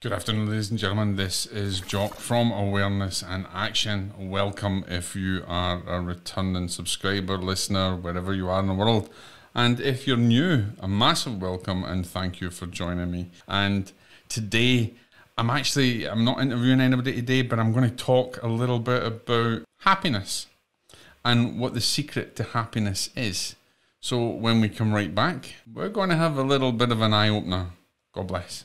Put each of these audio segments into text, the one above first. Good afternoon, ladies and gentlemen. This is Jock from Awareness and Action. Welcome if you are a returning subscriber, listener, wherever you are in the world. And if you're new, a massive welcome and thank you for joining me. And today, I'm not interviewing anybody today, but I'm going to talk a little bit about happiness and what the secret to happiness is. So when we come right back, we're going to have a little bit of an eye-opener. God bless.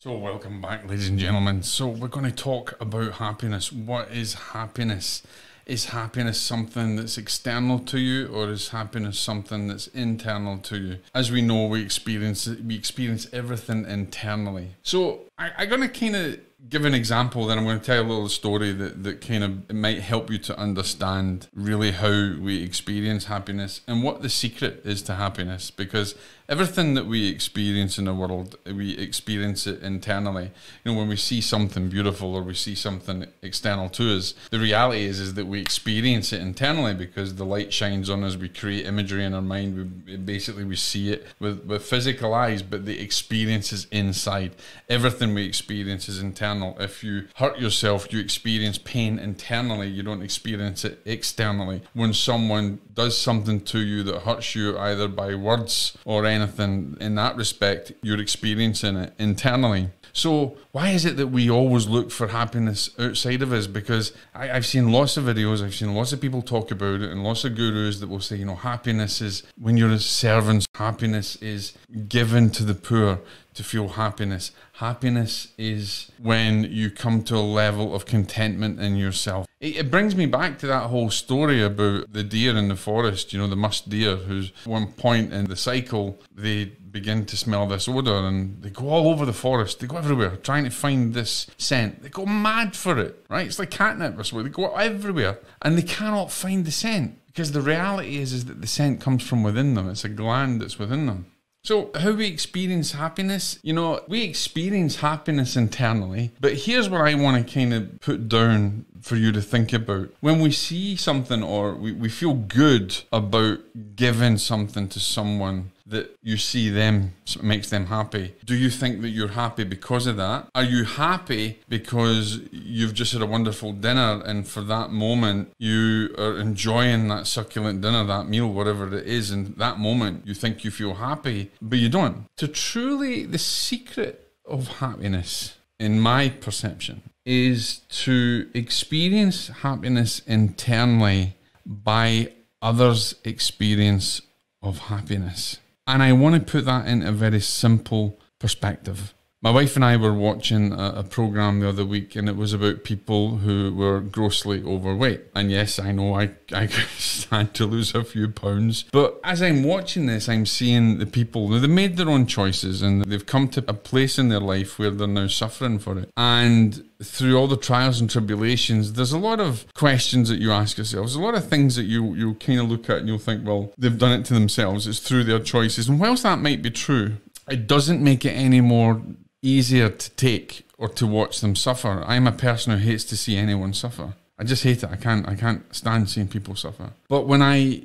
So welcome back, ladies and gentlemen. So we're going to talk about happiness. What is happiness? Is happiness something that's external to you, or is happiness something that's internal to you? As we know, we experience everything internally. So I'm going to kind of give an example, then I'm going to tell you a little story that kind of might help you to understand really how we experience happiness and what the secret is to happiness, because everything that we experience in the world, we experience it internally. You know, when we see something beautiful or we see something external to us, the reality is that we experience it internally because the light shines on us, we create imagery in our mind, we see it with physical eyes, but the experience is inside. Everything we experience is internal. If you hurt yourself, you experience pain internally, you don't experience it externally. When someone does something to you that hurts you, either by words or anything in that respect, you're experiencing it internally. So why is it that we always look for happiness outside of us? Because I've seen lots of videos, I've seen lots of people talk about it, and lots of gurus that will say, you know, happiness is when you're a servant, happiness is given to the poor. To feel happiness. Happiness is when you come to a level of contentment in yourself. It brings me back to that whole story about the deer in the forest, you know, the musk deer, who's at one point in the cycle, they begin to smell this odor and they go all over the forest, they go everywhere trying to find this scent. They go mad for it, right? It's like catnip or something. They go everywhere and they cannot find the scent, because the reality is that the scent comes from within them. It's a gland that's within them. So how we experience happiness, you know, we experience happiness internally, but here's what I want to kind of put down for you to think about. When we see something, or we feel good about giving something to someone that you see them, makes them happy, do you think that you're happy because of that? Are you happy because you've just had a wonderful dinner and for that moment you are enjoying that succulent dinner, that meal, whatever it is, and that moment you think you feel happy, but you don't? So truly the secret of happiness, in my perception, is to experience happiness internally by others' experience of happiness. And I want to put that into a very simple perspective. My wife and I were watching a program the other week, and it was about people who were grossly overweight. And yes, I know I had to lose a few pounds. But as I'm watching this, I'm seeing the people, they made their own choices and they've come to a place in their life where they're now suffering for it. And through all the trials and tribulations, there's a lot of questions that you ask yourself. There's a lot of things that you'll kind of look at and you'll think, well, they've done it to themselves. It's through their choices. And whilst that might be true, it doesn't make it any more easier to take or to watch them suffer. I'm a person who hates to see anyone suffer. I just hate it. I can't stand seeing people suffer. But when as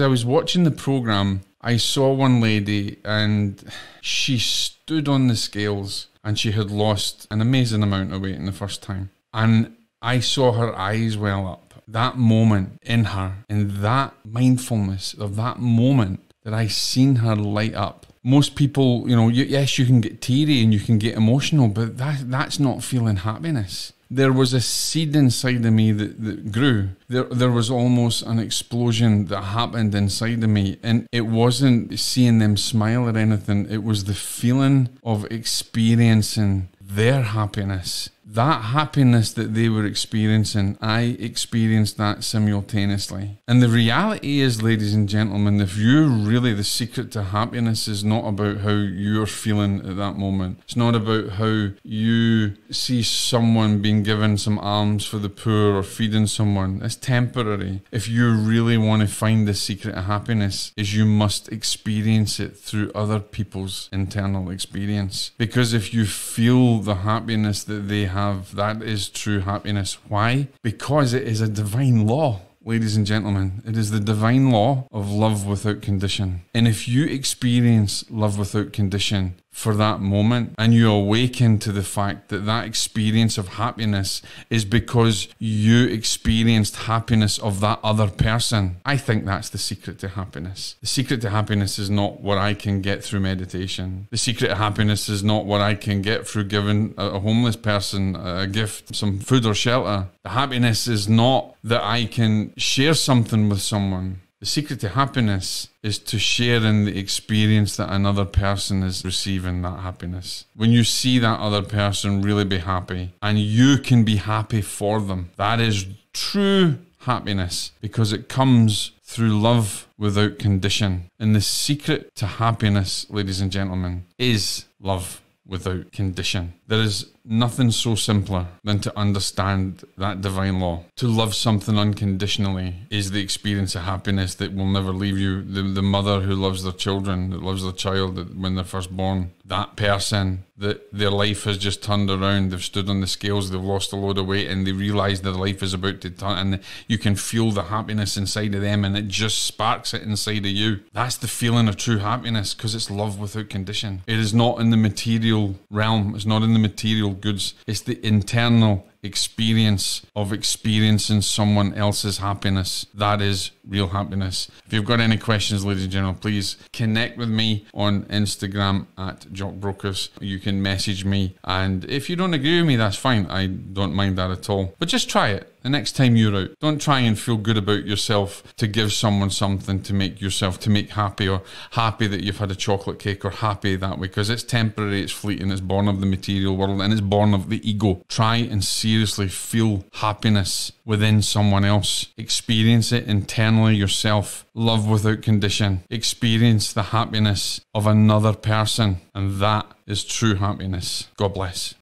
I was watching the program, I saw one lady and she stood on the scales and she had lost an amazing amount of weight in the first time. And I saw her eyes well up. That moment in her, in that mindfulness of that moment, that I seen her light up. Most people, you know, yes, you can get teary and you can get emotional, but that's not feeling happiness. There was a seed inside of me that grew. There was almost an explosion that happened inside of me. And it wasn't seeing them smile or anything. It was the feeling of experiencing their happiness. That happiness that they were experiencing, I experienced that simultaneously. And the reality is, ladies and gentlemen, the secret to happiness is not about how you're feeling at that moment. It's not about how you see someone being given some alms for the poor or feeding someone. It's temporary. If you really want to find the secret of happiness, is you must experience it through other people's internal experience. Because if you feel the happiness that they have, have, that is true happiness. Why? Because it is a divine law. Ladies and gentlemen, it is the divine law of love without condition. And if you experience love without condition for that moment, and you awaken to the fact that that experience of happiness is because you experienced happiness of that other person, I think that's the secret to happiness. The secret to happiness is not what I can get through meditation. The secret to happiness is not what I can get through giving a homeless person a gift, some food or shelter. The happiness is not that I can share something with someone. The secret to happiness is to share in the experience that another person is receiving that happiness. When you see that other person really be happy and you can be happy for them, that is true happiness, because it comes through love without condition. And the secret to happiness, ladies and gentlemen, is love without condition. There is nothing so simpler than to understand that divine law. To love something unconditionally is the experience of happiness that will never leave you. The mother who loves their children, that loves their child when they're first born, that person that their life has just turned around, they've stood on the scales, they've lost a load of weight, and they realise their life is about to turn, and you can feel the happiness inside of them, and it just sparks it inside of you. That's the feeling of true happiness, because it's love without condition. It is not in the material realm, it's not in the material goods, it's the internal experience of experiencing someone else's happiness. That is real happiness. If you've got any questions, ladies and gentlemen, please connect with me on Instagram at Jock Brocas. You can message me, and if you don't agree with me, that's fine. I don't mind that at all. But just try it. The next time you're out, don't try and feel good about yourself to give someone something to make yourself, to make happy, or happy that you've had a chocolate cake, or happy that way, because it's temporary, it's fleeting, it's born of the material world, and it's born of the ego. Try and seriously feel happiness within someone else. Experience it internally yourself. Love without condition. Experience the happiness of another person, and that is true happiness. God bless.